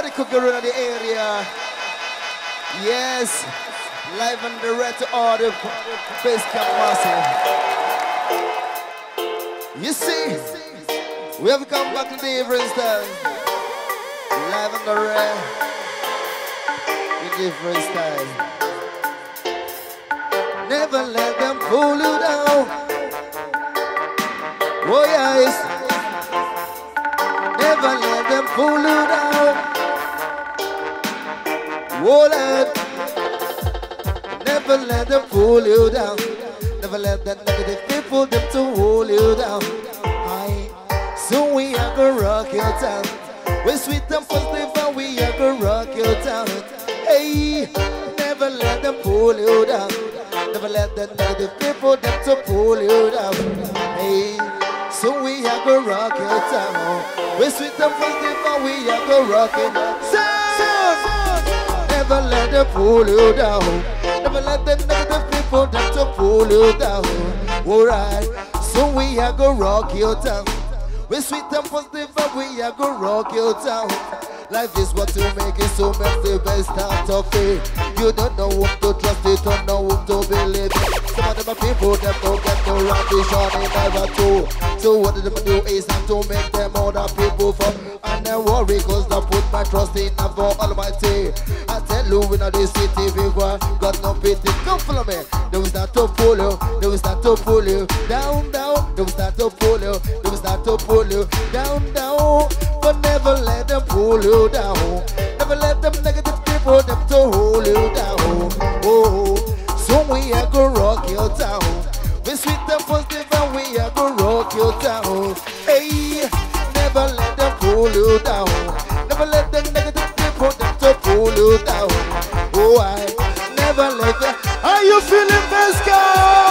Party cooking around the area. Yes, live and direct to all the face camp massive. You see, we have come back today, for instance. Live and direct with different style. Never let them pull you down. Oh yes, never let them pull you down. Oh Lord, never let them pull you down. Never let that negative people them to hold you down. Aye. Soon we are gonna rock your town. We're sweet and positive and we are gonna rock your town. Hey, never let them pull you down. Never let that negative people them to pull you down. Hey, soon we are gonna rock your town. We're sweet and positive and we are gonna rock it down. Never let them pull you down. Never let the negative people that to pull you down. Alright, soon we are gonna rock your town. We're sweet and positive and we are gonna rock your town. Life is what you make it, so make the best out of it. You don't know whom to trust, you don't know whom to believe. Some of them are people that don't get no ambition, they never do. So what them do is not to make them other people fall. And I worry cause I put my trust in God Almighty. I tell you we know this city we got no pity. Come follow me, they will start to pull you, they will start to pull you down, down. They will start to pull you, they will start to pull you down, down. But never let them pull you down. Never let them negative people them to hold you down. Oh, soon we are gonna rock your town. We sweet and positive and we are gonna rock your town. Hey, never let them pull you down. Never let them negative people them to pull you down. Oh, I never let them. Are you feeling this, guy?